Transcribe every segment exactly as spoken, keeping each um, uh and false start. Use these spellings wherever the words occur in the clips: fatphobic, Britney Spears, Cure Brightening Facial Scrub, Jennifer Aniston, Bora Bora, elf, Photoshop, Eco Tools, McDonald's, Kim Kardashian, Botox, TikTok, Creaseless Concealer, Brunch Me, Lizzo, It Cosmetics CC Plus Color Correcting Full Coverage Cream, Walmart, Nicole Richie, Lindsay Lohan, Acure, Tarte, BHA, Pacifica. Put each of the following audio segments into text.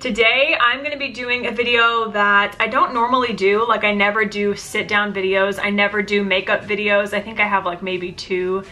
Today I'm going to be doing a video that I don't normally do. Like, I never do sit down videos, I never do makeup videos. I think I have like maybe two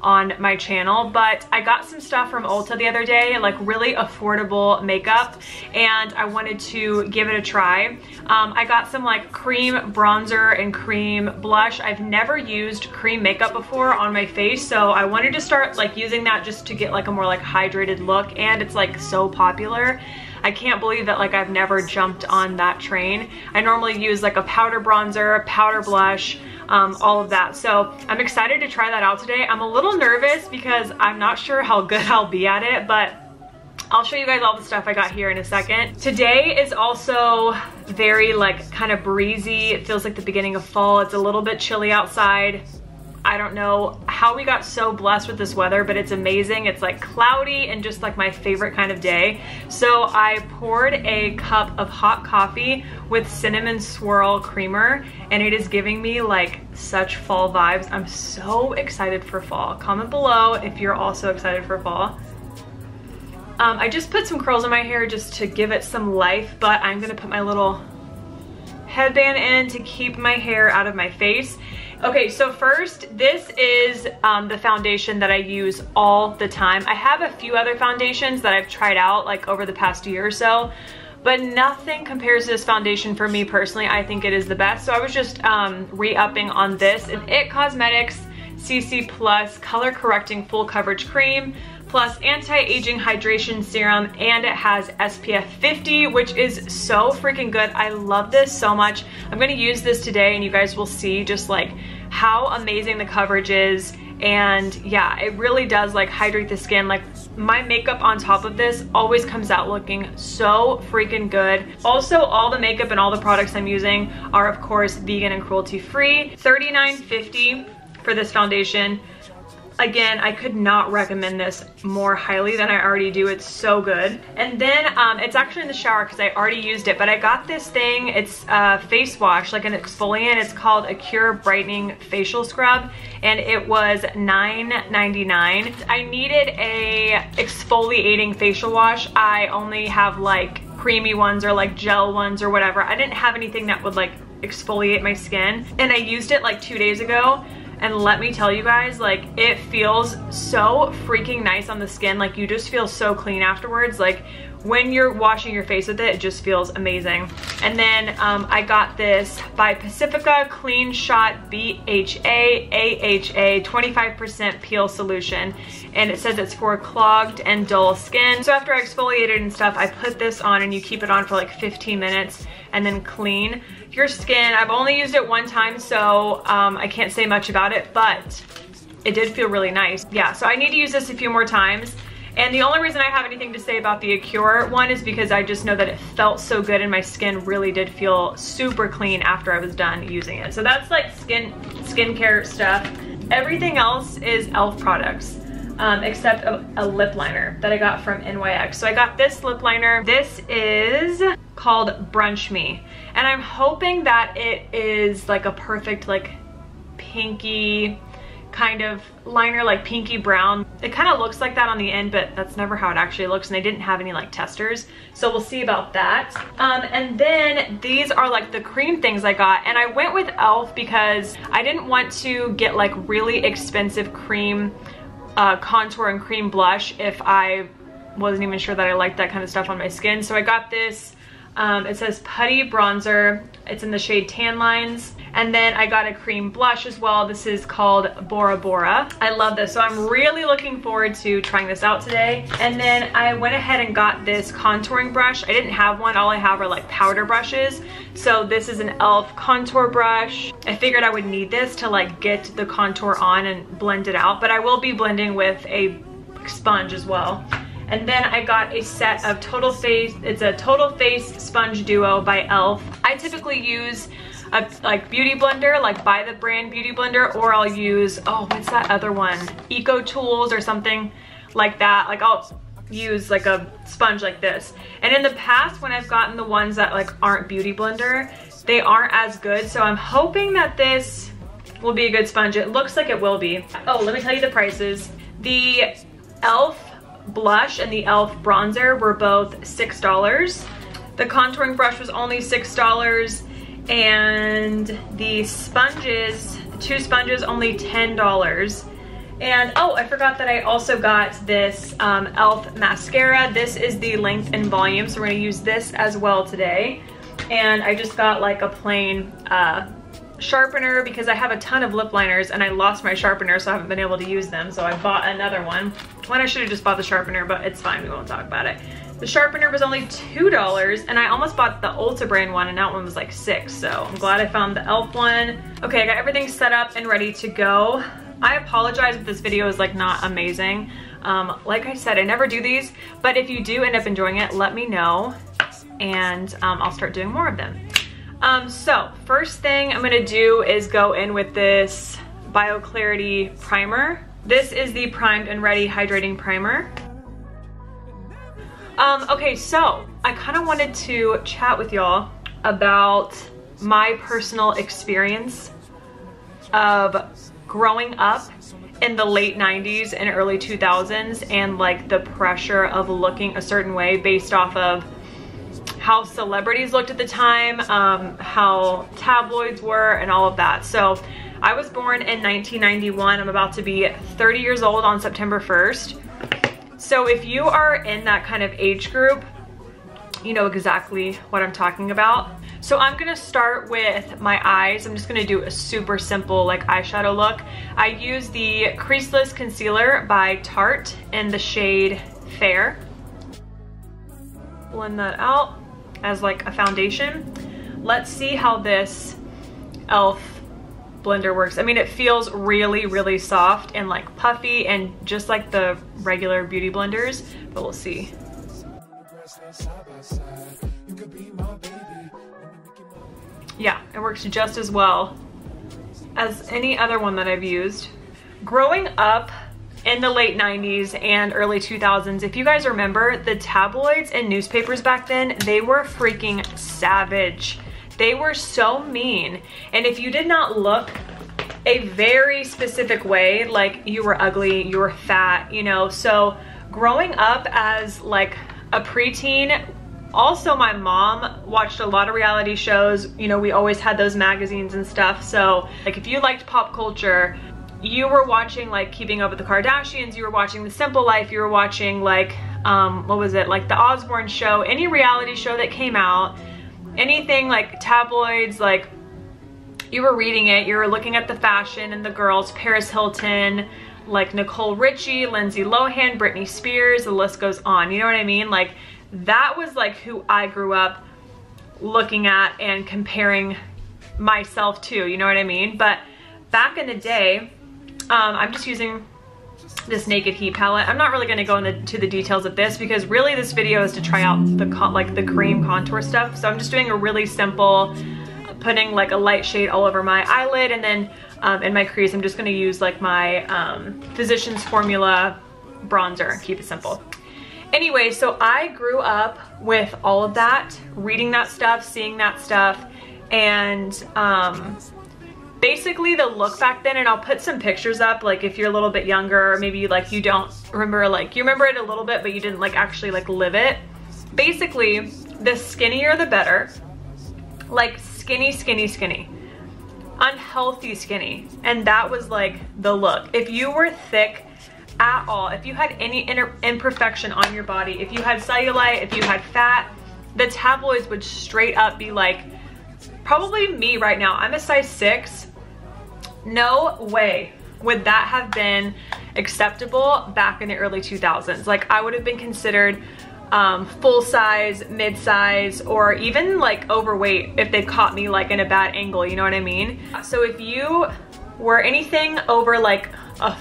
on my channel, but I got some stuff from Ulta the other day, like really affordable makeup, and I wanted to give it a try. Um, I got some like cream bronzer and cream blush. I've never used cream makeup before on my face, so I wanted to start like using that just to get like a more like hydrated look, and it's like so popular. I can't believe that like I've never jumped on that train. I normally use like a powder bronzer, powder blush, um, all of that. So I'm excited to try that out today. I'm a little nervous because I'm not sure how good I'll be at it, but I'll show you guys all the stuff I got here in a second. Today is also very like kind of breezy. It feels like the beginning of fall. It's a little bit chilly outside. I don't know how we got so blessed with this weather, but it's amazing. It's like cloudy and just like my favorite kind of day. So I poured a cup of hot coffee with cinnamon swirl creamer, and it is giving me like such fall vibes. I'm so excited for fall. Comment below if you're also excited for fall. Um, I just put some curls in my hair just to give it some life, but I'm gonna put my little headband in to keep my hair out of my face. Okay, so first, this is um, the foundation that I use all the time. I have a few other foundations that I've tried out like over the past year or so, but nothing compares to this foundation for me personally. I think it is the best. So I was just um, re-upping on this. It's It Cosmetics C C Plus Color Correcting Full Coverage Cream, plus anti-aging hydration serum, and it has S P F fifty, which is so freaking good. I love this so much. I'm gonna use this today and you guys will see just like how amazing the coverage is. And yeah, it really does like hydrate the skin. Like, my makeup on top of this always comes out looking so freaking good. Also, all the makeup and all the products I'm using are of course vegan and cruelty free. thirty-nine fifty for this foundation. Again, I could not recommend this more highly than I already do. It's so good. And then um, it's actually in the shower because I already used it, but I got this thing. It's a face wash, like an exfoliant. It's called a Cure Brightening Facial Scrub, and it was nine ninety-nine. I needed a exfoliating facial wash. I only have like creamy ones or like gel ones or whatever. I didn't have anything that would like exfoliate my skin, and I used it like two days ago. And let me tell you guys, like, it feels so freaking nice on the skin. Like, you just feel so clean afterwards. Like, when you're washing your face with it, it just feels amazing. And then um, I got this by Pacifica Clean Shot B H A A H A twenty-five percent peel solution. And it says it's for clogged and dull skin. So after I exfoliated and stuff, I put this on, and you keep it on for like fifteen minutes and then clean your skin. I've only used it one time, so um, I can't say much about it, but it did feel really nice. Yeah, so I need to use this a few more times. And the only reason I have anything to say about the Acure one is because I just know that it felt so good, and my skin really did feel super clean after I was done using it. So that's like skin skincare stuff. Everything else is elf products, um, except a, a lip liner that I got from N Y X. So I got this lip liner. This is called Brunch Me. And I'm hoping that it is like a perfect like pinky kind of liner, like pinky brown. It kind of looks like that on the end, but that's never how it actually looks, and they didn't have any like testers, so we'll see about that. Um, and then these are like the cream things I got, and I went with elf because I didn't want to get like really expensive cream uh, contour and cream blush if I wasn't even sure that I liked that kind of stuff on my skin. So I got this, um, it says Putty Bronzer, it's in the shade Tan Lines. And then I got a cream blush as well. This is called Bora Bora. I love this, so I'm really looking forward to trying this out today. And then I went ahead and got this contouring brush. I didn't have one, all I have are like powder brushes. So this is an elf contour brush. I figured I would need this to like get the contour on and blend it out, but I will be blending with a sponge as well. And then I got a set of Total Face, it's a Total Face Sponge Duo by elf. I typically use a like Beauty Blender, like by the brand Beauty Blender, or I'll use, oh, what's that other one? Eco Tools or something like that. Like, I'll use like a sponge like this. And in the past, when I've gotten the ones that like aren't Beauty Blender, they aren't as good. So I'm hoping that this will be a good sponge. It looks like it will be. Oh, let me tell you the prices. The elf blush and the elf bronzer were both six dollars. The contouring brush was only six dollars, and the sponges, the two sponges, only ten dollars. And oh, I forgot that I also got this um, elf mascara. This is the length and volume, so we're gonna use this as well today. And I just got like a plain uh, sharpener because I have a ton of lip liners and I lost my sharpener, so I haven't been able to use them, so I bought another one. When I should have just bought the sharpener, but it's fine, we won't talk about it. The sharpener was only two dollars, and I almost bought the Ulta brand one, and that one was like six, so I'm glad I found the elf one. Okay, I got everything set up and ready to go. I apologize if this video is like not amazing. Um, like I said, I never do these, but if you do end up enjoying it, let me know, and um, I'll start doing more of them. Um, so, first thing I'm gonna do is go in with this BioClarity primer. This is the Primed and Ready Hydrating Primer. Um, okay, so I kind of wanted to chat with y'all about my personal experience of growing up in the late nineties and early two thousands, and like the pressure of looking a certain way based off of how celebrities looked at the time, um, how tabloids were, and all of that. So I was born in nineteen ninety-one. I'm about to be thirty years old on September first. So if you are in that kind of age group, you know exactly what I'm talking about. So I'm gonna start with my eyes. I'm just gonna do a super simple like eyeshadow look. I use the Creaseless Concealer by Tarte in the shade Fair. Blend that out as like a foundation. Let's see how this elf blender works. I mean, it feels really, really soft and like puffy and just like the regular beauty blenders, but we'll see. Yeah, it works just as well as any other one that I've used. Growing up in the late nineties and early two thousands, if you guys remember, the tabloids and newspapers back then, they were freaking savage. They were so mean. And if you did not look a very specific way, like you were ugly, you were fat, you know. So growing up as like a preteen, also, my mom watched a lot of reality shows. You know, we always had those magazines and stuff. So, like, if you liked pop culture, you were watching, like, Keeping Up with the Kardashians, you were watching The Simple Life, you were watching, like, um, what was it? Like, The Osbourne Show, any reality show that came out, anything, like, tabloids, like, you were reading it, you were looking at the fashion and the girls, Paris Hilton, like, Nicole Richie, Lindsay Lohan, Britney Spears, the list goes on. You know what I mean? Like, that was like who I grew up looking at and comparing myself to, you know what I mean? But back in the day, um, I'm just using this Naked Heat palette. I'm not really going to go into the details of this because really this video is to try out the con like the cream contour stuff. So I'm just doing a really simple, putting like a light shade all over my eyelid, and then um, in my crease I'm just going to use like my um, Physician's Formula bronzer. Keep it simple. Anyway, so I grew up with all of that, reading that stuff, seeing that stuff, and um, basically the look back then, and I'll put some pictures up, like if you're a little bit younger, or maybe like you don't remember, like you remember it a little bit, but you didn't like actually like live it. Basically, the skinnier the better, like skinny, skinny, skinny, unhealthy skinny, and that was like the look. If you were thick at all, if you had any inner imperfection on your body, if you had cellulite, if you had fat, the tabloids would straight up be like, probably me right now, I'm a size six, no way would that have been acceptable back in the early two thousands. Like I would have been considered um, full size, mid size, or even like overweight if they caught me like in a bad angle, you know what I mean? So if you were anything over like a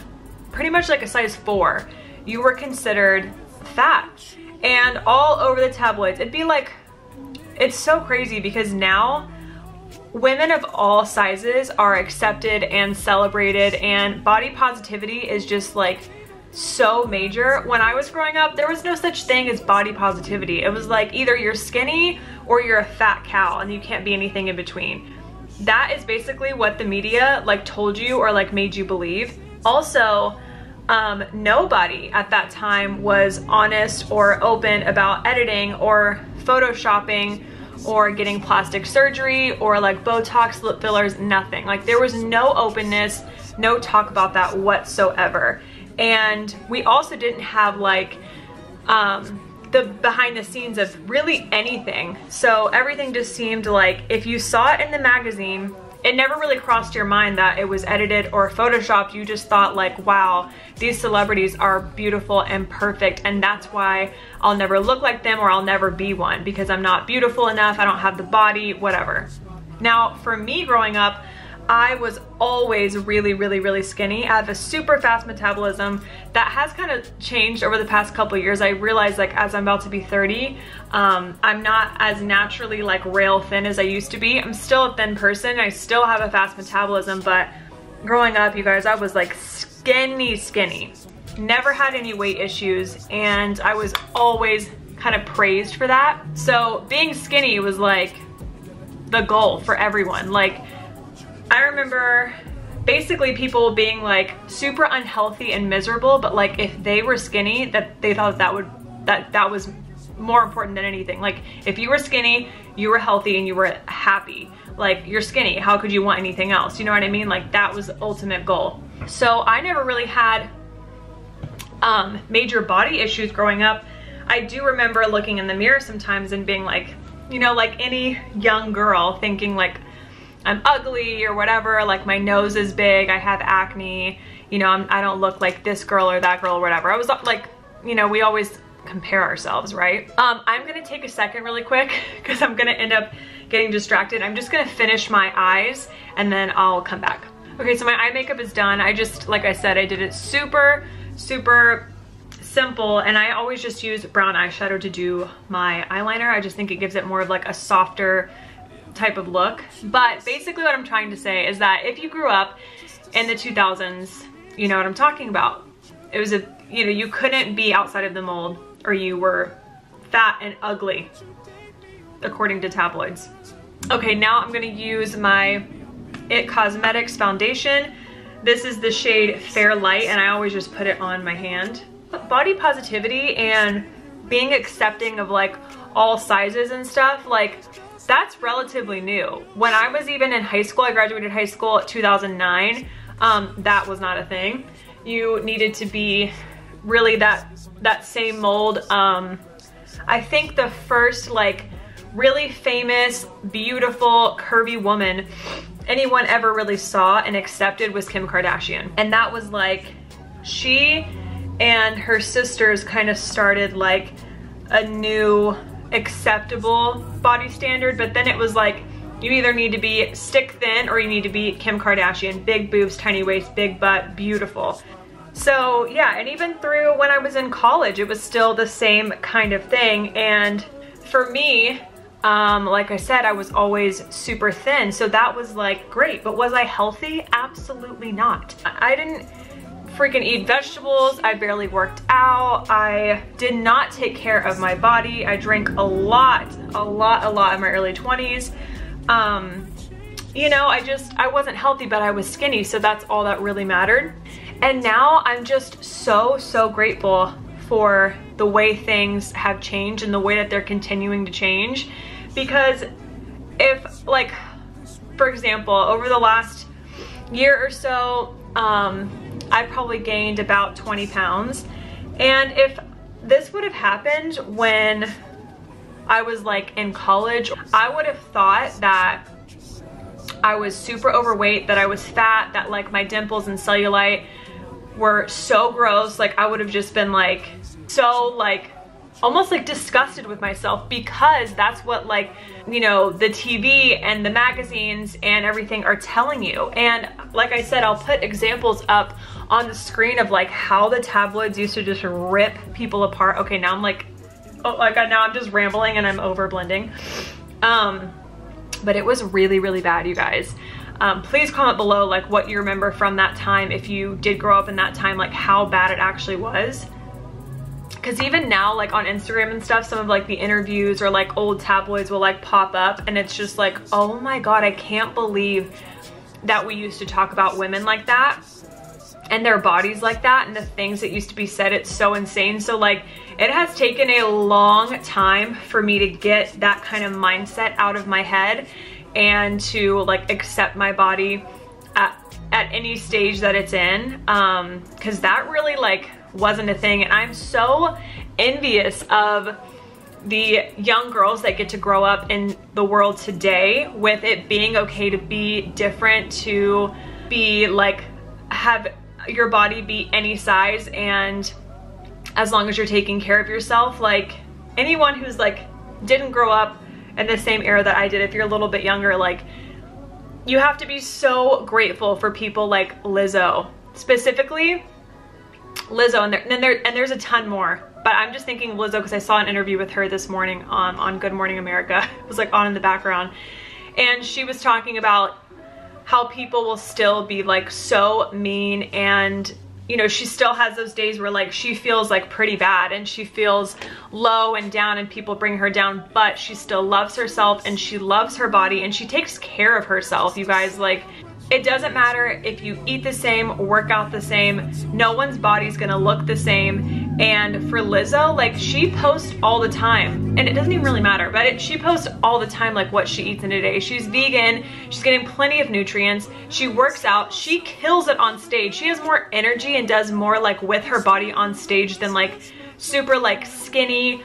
pretty much like a size four, you were considered fat. And all over the tabloids, it'd be like, it's so crazy because now women of all sizes are accepted and celebrated, and body positivity is just like so major. When I was growing up, there was no such thing as body positivity. It was like either you're skinny or you're a fat cow and you can't be anything in between. That is basically what the media like told you or like made you believe. Also, um, nobody at that time was honest or open about editing or photoshopping or getting plastic surgery or like Botox, lip fillers, nothing. Like there was no openness, no talk about that whatsoever. And we also didn't have like um, the behind the scenes of really anything. So everything just seemed like if you saw it in the magazine, it never really crossed your mind that it was edited or photoshopped. You just thought like, wow, these celebrities are beautiful and perfect, and that's why I'll never look like them or I'll never be one, because I'm not beautiful enough, I don't have the body, whatever. Now for me growing up, I was always really, really, really skinny. I have a super fast metabolism that has kind of changed over the past couple years. I realized like as I'm about to be thirty, um, I'm not as naturally like rail thin as I used to be. I'm still a thin person. I still have a fast metabolism, but growing up, you guys, I was like skinny, skinny. Never had any weight issues, and I was always kind of praised for that. So being skinny was like the goal for everyone. Like, I remember basically people being like super unhealthy and miserable, but like if they were skinny, that they thought that would that that was more important than anything. Like if you were skinny, you were healthy and you were happy. Like you're skinny, how could you want anything else? You know what I mean? Like that was the ultimate goal. So I never really had um, major body issues growing up. I do remember looking in the mirror sometimes and being like, you know, like any young girl thinking like, I'm ugly or whatever, like my nose is big, I have acne, you know, I'm, I don't look like this girl or that girl or whatever. I was like, you know, we always compare ourselves, right? Um, I'm gonna take a second really quick because I'm gonna end up getting distracted. I'm just gonna finish my eyes and then I'll come back. Okay, so my eye makeup is done. I just, like I said, I did it super, super simple, and I always just use brown eyeshadow to do my eyeliner. I just think it gives it more of like a softer type of look. But basically what I'm trying to say is that if you grew up in the two thousands, you know what I'm talking about. It was a, you know, you couldn't be outside of the mold or you were fat and ugly, according to tabloids. Okay, now I'm gonna use my It Cosmetics foundation. This is the shade Fair Light, and I always just put it on my hand. But body positivity and being accepting of like all sizes and stuff, like that's relatively new. When I was even in high school, I graduated high school in two thousand nine, um, that was not a thing. You needed to be really that that same mold. Um, I think the first like really famous, beautiful, curvy woman anyone ever really saw and accepted was Kim Kardashian. And that was like, she and her sisters kind of started like a new acceptable body standard, but then it was like you either need to be stick thin or you need to be Kim Kardashian, big boobs, tiny waist, big butt, beautiful. So yeah, and even through when I was in college, it was still the same kind of thing. And for me, um, like I said, I was always super thin, so that was like great, but was I healthy? Absolutely not. I didn't freaking eat vegetables, I barely worked out, I did not take care of my body, I drank a lot, a lot, a lot in my early twenties. Um, you know, I just, I wasn't healthy, but I was skinny, so that's all that really mattered. And now I'm just so, so grateful for the way things have changed and the way that they're continuing to change. Because if, like, for example, over the last year or so, um, I probably gained about twenty pounds, and if this would have happened when I was like in college, I would have thought that I was super overweight, that I was fat, that like my dimples and cellulite were so gross. Like I would have just been like so like almost like disgusted with myself, because that's what like, you know, the T V and the magazines and everything are telling you. And like I said, I'll put examples up on the screen of like how the tabloids used to just rip people apart. Okay, now I'm like, oh my God, now I'm just rambling and I'm over blending. Um, but it was really, really bad, you guys. Um, please comment below like what you remember from that time, if you did grow up in that time, like how bad it actually was. Because even now, like on Instagram and stuff, some of like the interviews or like old tabloids will like pop up, and it's just like, oh my God, I can't believe that we used to talk about women like that. and their bodies like that and the things that used to be said, it's so insane. So like, it has taken a long time for me to get that kind of mindset out of my head and to like accept my body at, at any stage that it's in, um, because that really like wasn't a thing. And I'm so envious of the young girls that get to grow up in the world today with it being okay to be different, to be like, have your body be any size, and as long as you're taking care of yourself. Like, anyone who's like didn't grow up in the same era that I did, if you're a little bit younger, like, you have to be so grateful for people like Lizzo, specifically Lizzo, and there, and there and there's a ton more, but I'm just thinking Lizzo because I saw an interview with her this morning on on Good Morning America. It was like on in the background, and she was talking about how people will still be like so mean, and you know, she still has those days where like she feels like pretty bad and she feels low and down and people bring her down, but she still loves herself and she loves her body and she takes care of herself, you guys. Like, it doesn't matter if you eat the same, work out the same, no one's body's gonna look the same. And for Lizzo, like, she posts all the time, and it doesn't even really matter, but it, she posts all the time like what she eats in a day. She's vegan, she's getting plenty of nutrients, she works out, she kills it on stage. She has more energy and does more like with her body on stage than like super like skinny,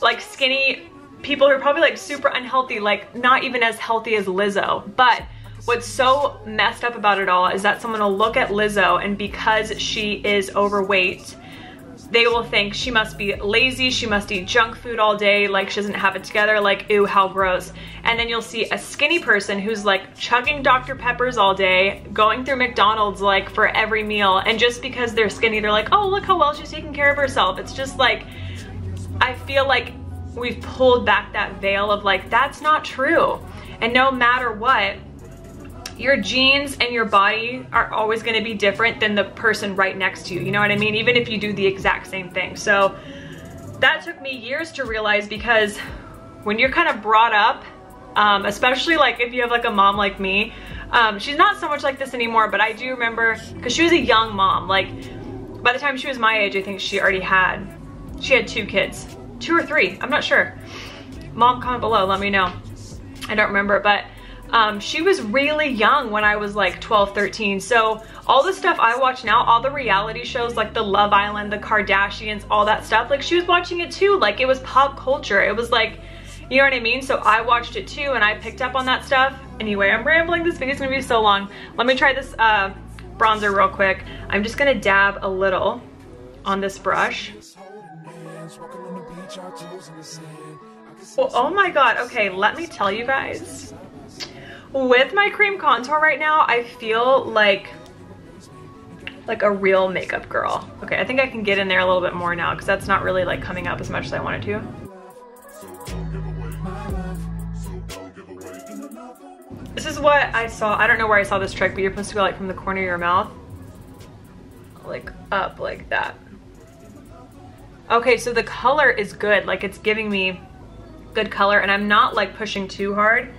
like skinny people who are probably like super unhealthy, like not even as healthy as Lizzo. But what's so messed up about it all is that someone will look at Lizzo, and because she is overweight, they will think she must be lazy, she must eat junk food all day, like she doesn't have it together, like ew, how gross. And then you'll see a skinny person who's like chugging Doctor Peppers all day, going through McDonald's like for every meal, and just because they're skinny, they're like, oh, look how well she's taking care of herself. It's just like, I feel like we've pulled back that veil of like, that's not true. And no matter what, your genes and your body are always going to be different than the person right next to you. You know what I mean? Even if you do the exact same thing. So that took me years to realize, because when you're kind of brought up, um, especially like if you have like a mom like me, um, she's not so much like this anymore, but I do remember, because she was a young mom. Like, by the time she was my age, I think she already had, she had two kids, two or three. I'm not sure. Mom, comment below. Let me know. I don't remember, but Um, she was really young when I was like twelve, thirteen. So all the stuff I watch now, all the reality shows like the Love Island, the Kardashians, all that stuff, like she was watching it too. Like, it was pop culture. It was like, you know what I mean? So I watched it too, and I picked up on that stuff. Anyway, I'm rambling. This video's gonna be so long. Let me try this uh, bronzer real quick. I'm just gonna dab a little on this brush. Well, oh my God. Okay, let me tell you guys. With my cream contour right now, I feel like like a real makeup girl. Okay, I think I can get in there a little bit more now, because that's not really like coming up as much as I wanted to. This is what I saw. I don't know where I saw this trick, but you're supposed to go like from the corner of your mouth, like up like that. Okay, so the color is good. Like, it's giving me good color, and I'm not like pushing too hard.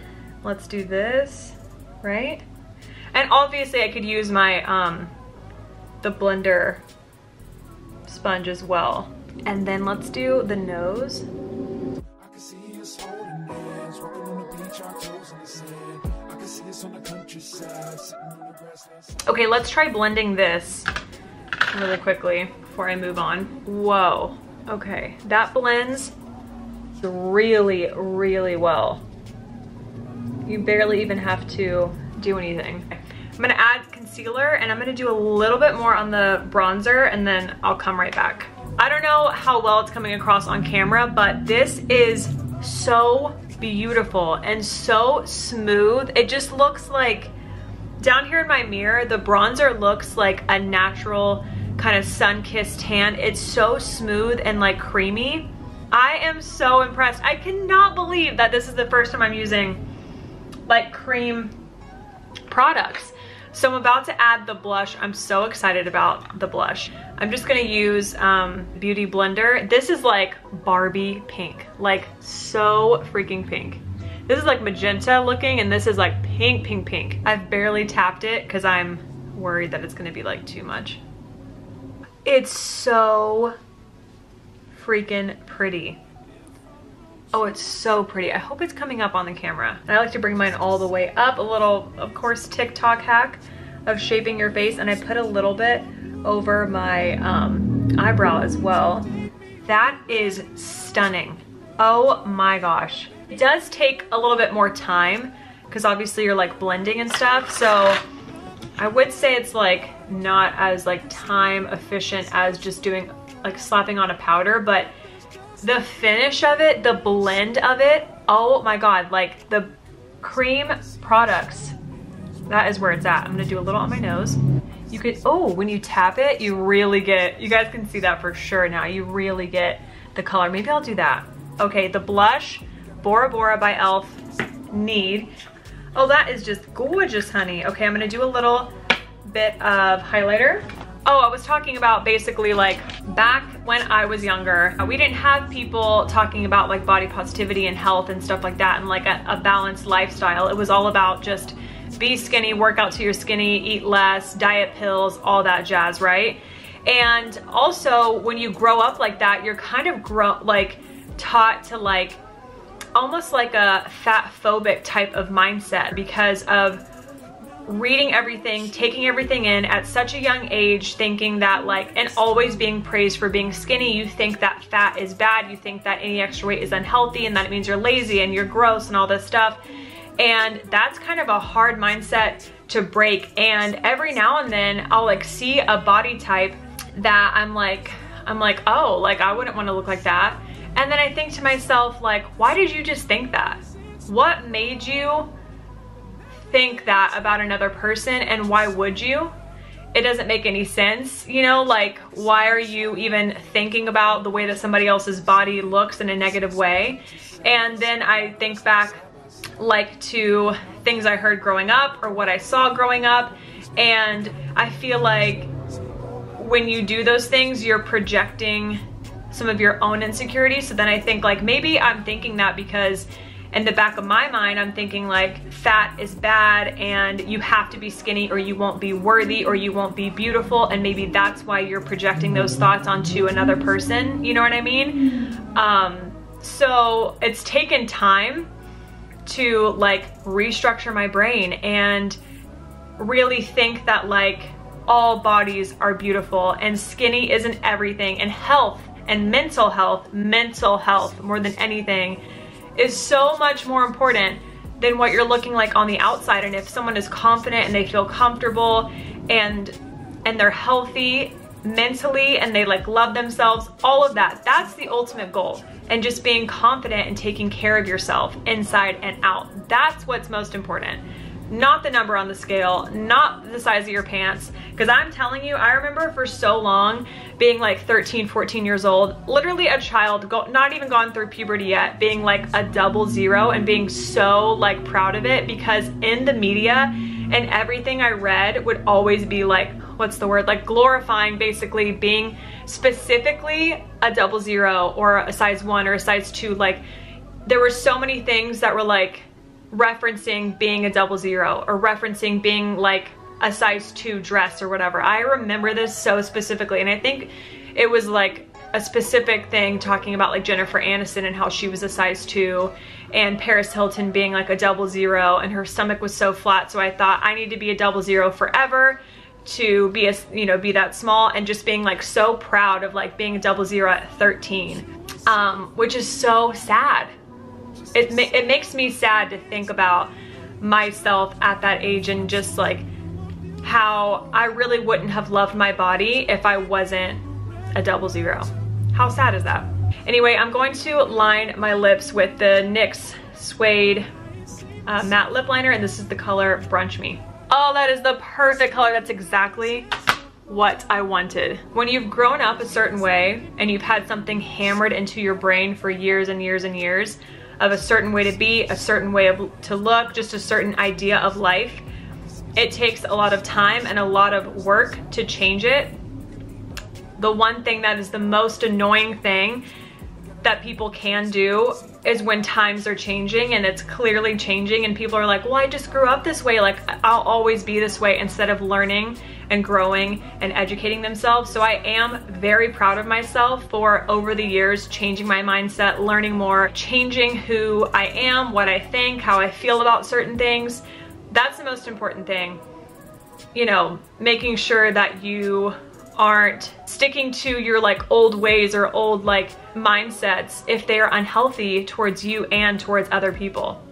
Let's do this, right? And obviously I could use my, um, the blender sponge as well. And then let's do the nose. Okay, let's try blending this really quickly before I move on. Whoa, okay, that blends really, really well. You barely even have to do anything. I'm gonna add concealer, and I'm gonna do a little bit more on the bronzer, and then I'll come right back. I don't know how well it's coming across on camera, but this is so beautiful and so smooth. It just looks like, down here in my mirror, the bronzer looks like a natural kind of sun-kissed tan. It's so smooth and like creamy. I am so impressed. I cannot believe that this is the first time I'm using like cream products. So I'm about to add the blush. I'm so excited about the blush. I'm just gonna use um, Beauty Blender. This is like Barbie pink, like so freaking pink. This is like magenta looking, and this is like pink, pink, pink. I've barely tapped it because I'm worried that it's going to be like too much. It's so freaking pretty. Oh, it's so pretty. I hope it's coming up on the camera. And I like to bring mine all the way up. A little, of course, TikTok hack of shaping your face. And I put a little bit over my um, eyebrow as well. That is stunning. Oh my gosh. It does take a little bit more time because obviously you're like blending and stuff. So I would say it's like not as like time efficient as just doing like slapping on a powder, but the finish of it, the blend of it, oh my god, like the cream products, that is where it's at. I'm gonna do a little on my nose. You could, oh, when you tap it, you really get, you guys can see that for sure now, you really get the color. Maybe I'll do that. Okay, the blush, Bora Bora by elf, Need. Oh, that is just gorgeous, honey. Okay, I'm gonna do a little bit of highlighter. Oh, I was talking about basically like back when I was younger, we didn't have people talking about like body positivity and health and stuff like that and like a, a balanced lifestyle. It was all about just be skinny, work out till you're skinny, eat less, diet pills, all that jazz, right? And also when you grow up like that, you're kind of grow like taught to like almost like a fat phobic type of mindset because of reading everything, taking everything in at such a young age, thinking that like, and always being praised for being skinny. You think that fat is bad, you think that any extra weight is unhealthy and that it means you're lazy and you're gross and all this stuff. And that's kind of a hard mindset to break. And every now and then I'll like see a body type that I'm like, I'm like, oh, like I wouldn't want to look like that. And then I think to myself, like, why did you just think that? What made you think that about another person, and why would you? It doesn't make any sense, you know, like why are you even thinking about the way that somebody else's body looks in a negative way? And then I think back like to things I heard growing up or what I saw growing up, and I feel like when you do those things, you're projecting some of your own insecurities. So then I think like maybe I'm thinking that because in the back of my mind, I'm thinking like fat is bad and you have to be skinny or you won't be worthy or you won't be beautiful, and maybe that's why you're projecting those thoughts onto another person, you know what I mean? Um, so it's taken time to like restructure my brain and really think that like all bodies are beautiful and skinny isn't everything, and health and mental health, mental health more than anything is so much more important than what you're looking like on the outside. And if someone is confident and they feel comfortable and and they're healthy mentally and they like love themselves, all of that, that's the ultimate goal. And just being confident and taking care of yourself inside and out, that's what's most important. Not the number on the scale, not the size of your pants. Because I'm telling you, I remember for so long being like thirteen, fourteen years old, literally a child, go, not even gone through puberty yet, being like a double zero and being so like proud of it, because in the media and everything I read would always be like, what's the word? Like glorifying basically being specifically a double zero or a size one or a size two. Like there were so many things that were like referencing being a double zero or referencing being like a size two dress or whatever. I remember this so specifically, and I think it was like a specific thing talking about like Jennifer Aniston and how she was a size two, and Paris Hilton being like a double zero and her stomach was so flat. So I thought I need to be a double zero forever to be a, you know, be that small, and just being like so proud of like being a double zero at thirteen, um, which is so sad. It, ma it makes me sad to think about myself at that age and just like how I really wouldn't have loved my body if I wasn't a double zero. How sad is that? Anyway, I'm going to line my lips with the NYX Suede uh, Matte Lip Liner, and this is the color Brunch Me. Oh, that is the perfect color. That's exactly what I wanted. When you've grown up a certain way and you've had something hammered into your brain for years and years and years, of a certain way to be, a certain way of, to look, just a certain idea of life, it takes a lot of time and a lot of work to change it. The one thing that is the most annoying thing that people can do is when times are changing, and it's clearly changing, and people are like, well, I just grew up this way, like I'll always be this way, instead of learning and growing and educating themselves. So I am very proud of myself for over the years changing my mindset, learning more, changing who I am, what I think, how I feel about certain things. That's the most important thing, you know, making sure that you aren't sticking to your like old ways or old like mindsets if they are unhealthy towards you and towards other people.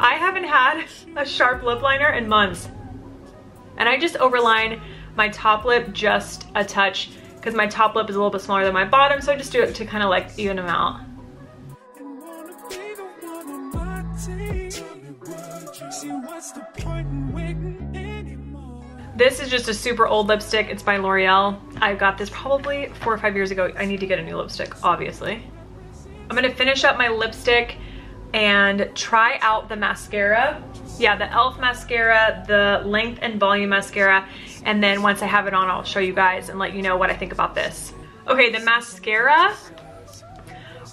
I haven't had a sharp lip liner in months, and I just overline my top lip just a touch because my top lip is a little bit smaller than my bottom, so I just do it to kind of like even them out. This is just a super old lipstick. It's by L'Oreal. I got this probably four or five years ago. I need to get a new lipstick, obviously. I'm gonna finish up my lipstick and try out the mascara. Yeah, the elf mascara, the length and volume mascara. And then once I have it on, I'll show you guys and let you know what I think about this. Okay, the mascara.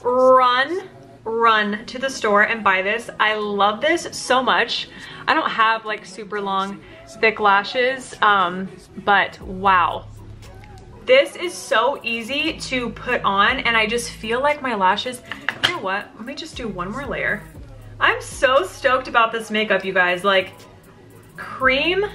Run, run to the store and buy this. I love this so much. I don't have like super long thick lashes, um, but wow. This is so easy to put on, and I just feel like my lashes, you know what, let me just do one more layer. I'm so stoked about this makeup, you guys. Like, cream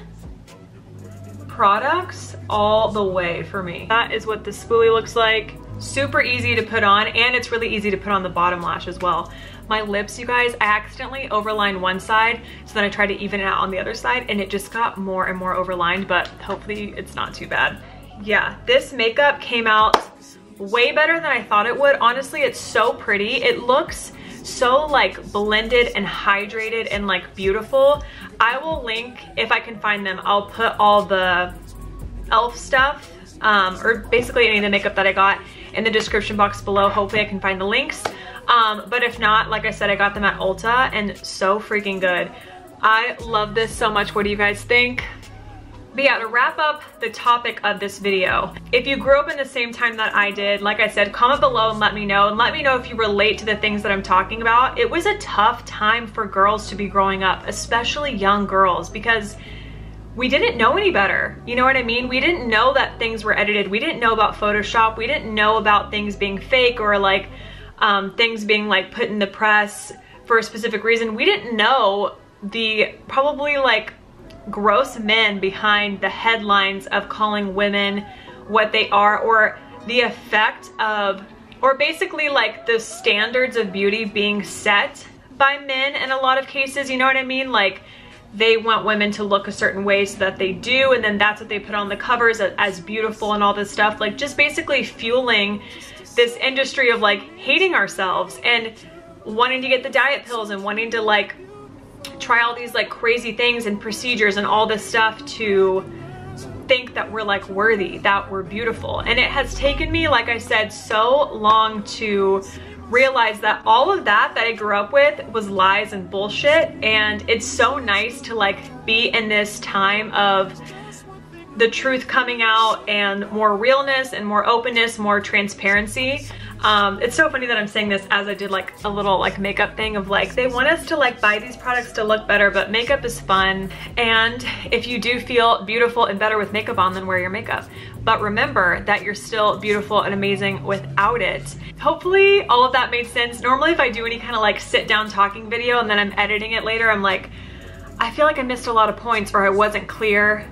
products all the way for me. That is what the spoolie looks like. Super easy to put on, and it's really easy to put on the bottom lash as well. My lips, you guys, I accidentally overlined one side, so then I tried to even it out on the other side, and it just got more and more overlined, but hopefully it's not too bad. Yeah, this makeup came out way better than I thought it would. Honestly, it's so pretty. It looks so like blended and hydrated and like beautiful. I will link, if I can find them, I'll put all the elf stuff, um, or basically any of the makeup that I got in the description box below. Hopefully I can find the links. Um, but if not, like I said, I got them at Ulta, and so freaking good. I love this so much. What do you guys think? But yeah, to wrap up the topic of this video, if you grew up in the same time that I did, like I said, comment below and let me know. And let me know if you relate to the things that I'm talking about. It was a tough time for girls to be growing up, especially young girls, because we didn't know any better. You know what I mean? We didn't know that things were edited. We didn't know about Photoshop. We didn't know about things being fake or like, Um, things being like put in the press for a specific reason. We didn't know the probably like gross men behind the headlines of calling women what they are, or the effect of, or basically like the standards of beauty being set by men in a lot of cases. You know what I mean? Like, they want women to look a certain way so that they do, and then that's what they put on the covers as beautiful and all this stuff. Like, just basically fueling this industry of like hating ourselves and wanting to get the diet pills and wanting to like try all these like crazy things and procedures and all this stuff to think that we're like worthy, that we're beautiful. And it has taken me, like I said, so long to realize that all of that that I grew up with was lies and bullshit. And it's so nice to like be in this time of the truth coming out and more realness and more openness, more transparency. Um, it's so funny that I'm saying this as I did like a little like makeup thing of like, they want us to like buy these products to look better, but makeup is fun. And if you do feel beautiful and better with makeup on, then wear your makeup. But remember that you're still beautiful and amazing without it. Hopefully all of that made sense. Normally if I do any kind of like sit down talking video and then I'm editing it later, I'm like, I feel like I missed a lot of points or I wasn't clear.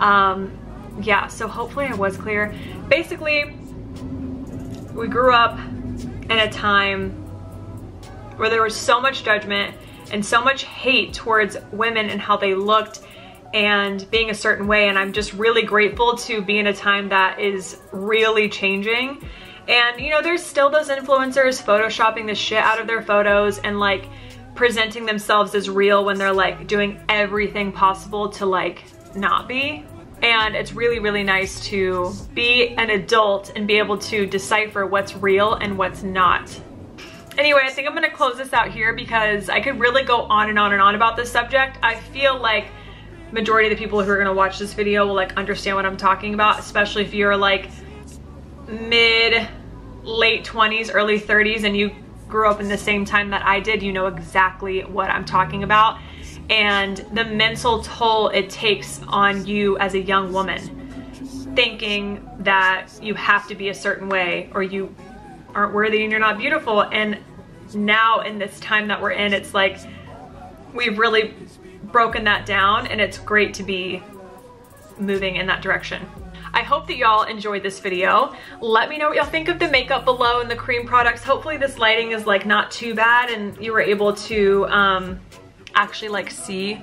Um, yeah, so hopefully I was clear. Basically, we grew up in a time where there was so much judgment and so much hate towards women and how they looked and being a certain way, and I'm just really grateful to be in a time that is really changing. And you know, there's still those influencers photoshopping the shit out of their photos and like presenting themselves as real when they're like doing everything possible to like not be. And it's really, really nice to be an adult and be able to decipher what's real and what's not. Anyway, I think I'm gonna close this out here because I could really go on and on and on about this subject. I feel like majority of the people who are gonna watch this video will like understand what I'm talking about, especially if you're like mid late twenties, early thirties, and you grew up in the same time that I did, you know exactly what I'm talking about, and the mental toll it takes on you as a young woman, thinking that you have to be a certain way or you aren't worthy and you're not beautiful. And now in this time that we're in, it's like we've really broken that down, and it's great to be moving in that direction. I hope that y'all enjoyed this video. Let me know what y'all think of the makeup below and the cream products. Hopefully this lighting is like not too bad and you were able to um, actually like see.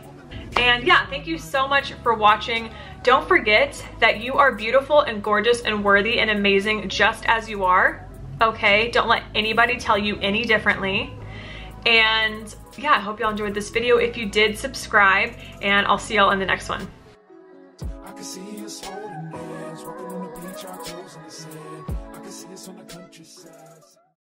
And yeah, thank you so much for watching. Don't forget that you are beautiful and gorgeous and worthy and amazing just as you are. Okay, don't let anybody tell you any differently. And yeah, I hope y'all enjoyed this video. If you did, subscribe, and I'll see y'all in the next one.